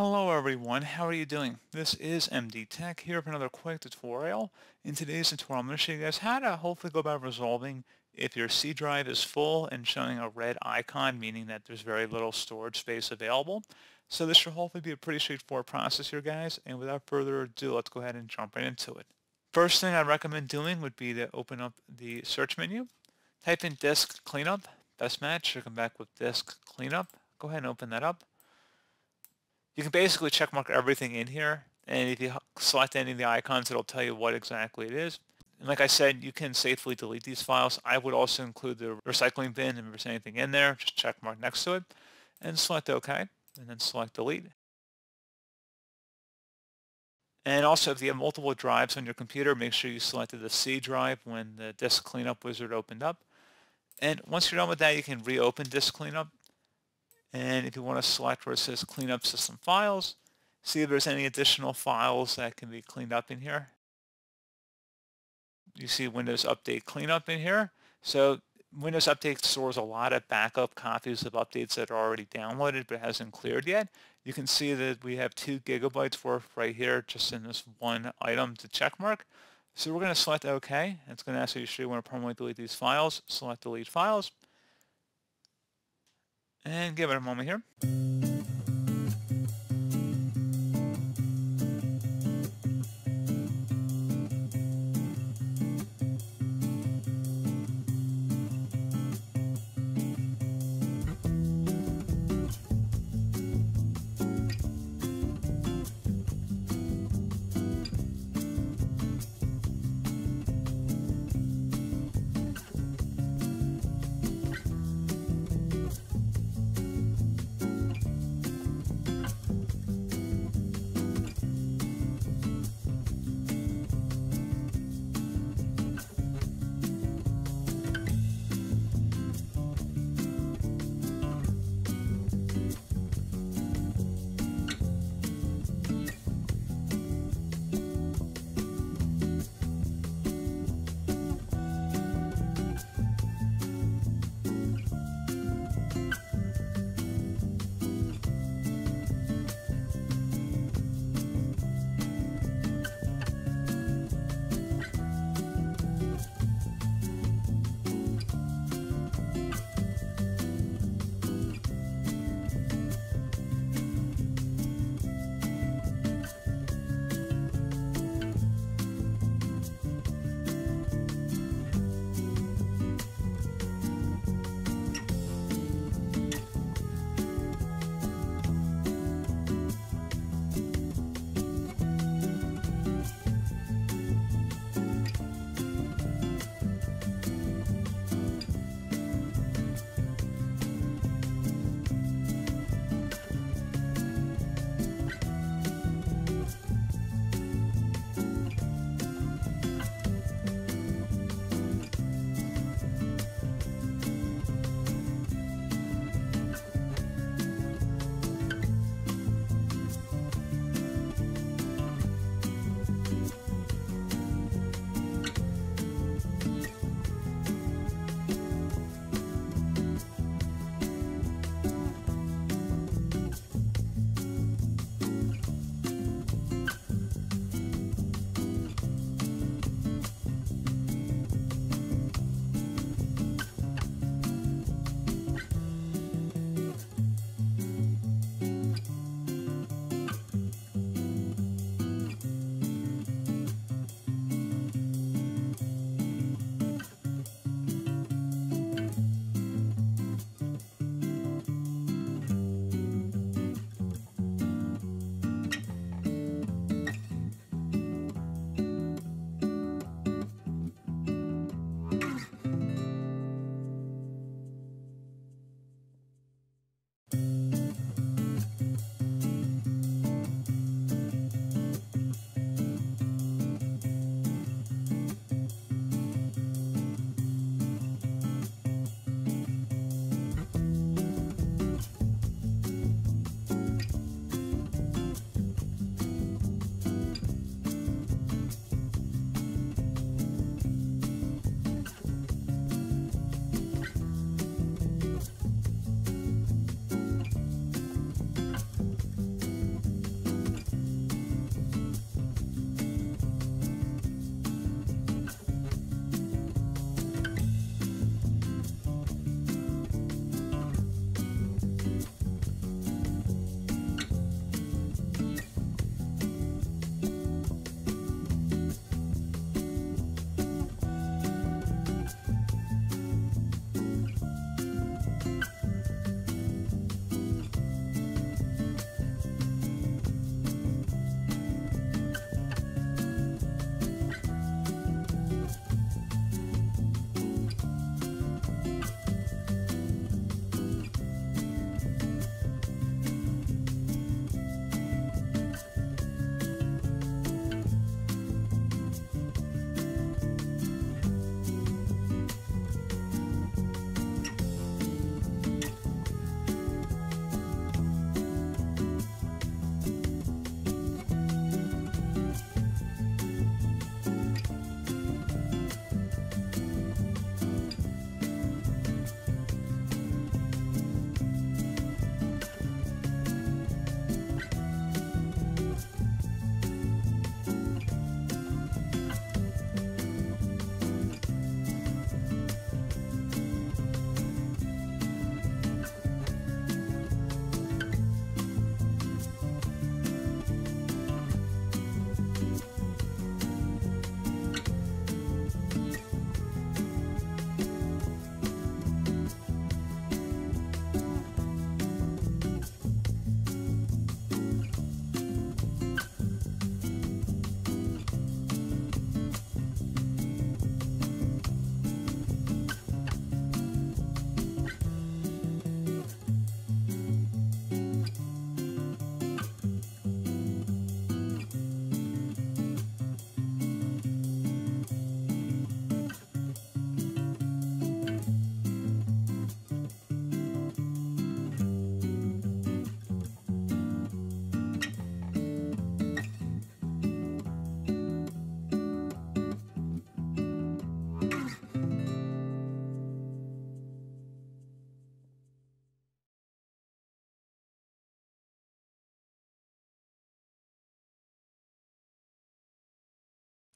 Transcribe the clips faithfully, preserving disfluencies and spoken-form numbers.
Hello everyone, how are you doing? This is M D Tech here for another quick tutorial. In today's tutorial, I'm going to show you guys how to hopefully go about resolving if your C drive is full and showing a red icon, meaning that there's very little storage space available. So this should hopefully be a pretty straightforward process here, guys, and without further ado, let's go ahead and jump right into it. First thing I'd recommend doing would be to open up the search menu, type in disk cleanup, best match, you'll come back with disk cleanup, go ahead and open that up. You can basically checkmark everything in here, and if you select any of the icons, it'll tell you what exactly it is. And like I said, you can safely delete these files. I would also include the recycling bin, and if there's anything in there, just checkmark next to it, and select OK, and then select Delete. And also, if you have multiple drives on your computer, make sure you selected the C drive when the disk cleanup wizard opened up. And once you're done with that, you can reopen disk cleanup. And if you want to select where it says clean up system files, see if there's any additional files that can be cleaned up in here. You see Windows Update Cleanup in here. So Windows Update stores a lot of backup copies of updates that are already downloaded but hasn't cleared yet. You can see that we have two gigabytes worth right here just in this one item to checkmark. So we're going to select OK. It's going to ask you if you want to permanently delete these files. Select Delete Files. And give it a moment here.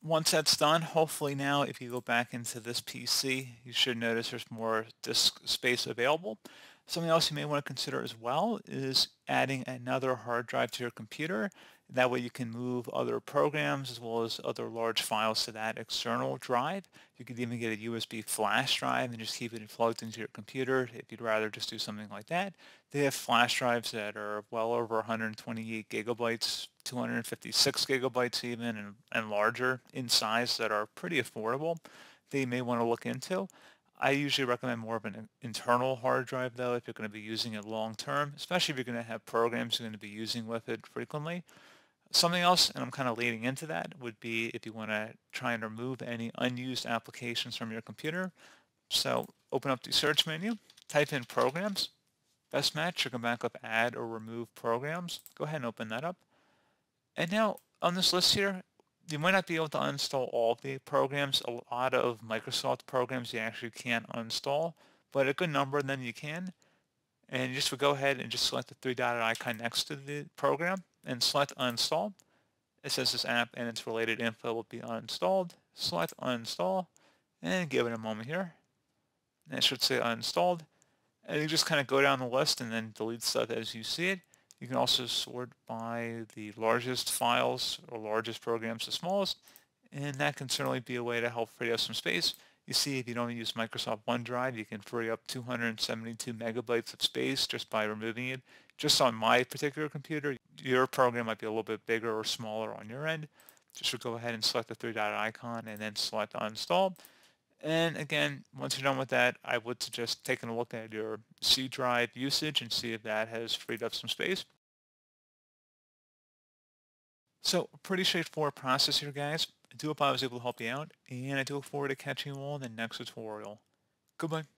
once that's done, hopefully now if you go back into this P C, you should notice there's more disk space available. Something else you may want to consider as well is adding another hard drive to your computer. That way you can move other programs as well as other large files to that external drive. You could even get a U S B flash drive and just keep it plugged into your computer if you'd rather just do something like that. They have flash drives that are well over one hundred twenty-eight gigabytes, two hundred fifty-six gigabytes even, and, and larger in size that are pretty affordable that you may want to look into. I usually recommend more of an internal hard drive though if you're going to be using it long term, especially if you're going to have programs you're going to be using with it frequently. Something else, and I'm kind of leading into that, would be if you want to try and remove any unused applications from your computer. So open up the search menu, type in programs, best match, you're going to back up add or remove programs. Go ahead and open that up. And now on this list here, you might not be able to uninstall all the programs. A lot of Microsoft programs you actually can't uninstall, but a good number of them you can. And you just would go ahead and just select the three-dotted icon next to the program and select uninstall. It says this app and its related info will be uninstalled. Select uninstall and give it a moment here. And it should say uninstalled. And you just kind of go down the list and then delete stuff as you see it. You can also sort by the largest files or largest programs to smallest, and that can certainly be a way to help free up some space. You see, if you don't use Microsoft OneDrive, you can free up two hundred seventy-two megabytes of space just by removing it. Just on my particular computer, your program might be a little bit bigger or smaller on your end. Just go ahead and select the three-dot icon and then select uninstall. And again, once you're done with that, I would suggest taking a look at your C drive usage and see if that has freed up some space. So pretty straightforward process here, guys. I do hope I was able to help you out, and I do look forward to catching you all in the next tutorial. Goodbye.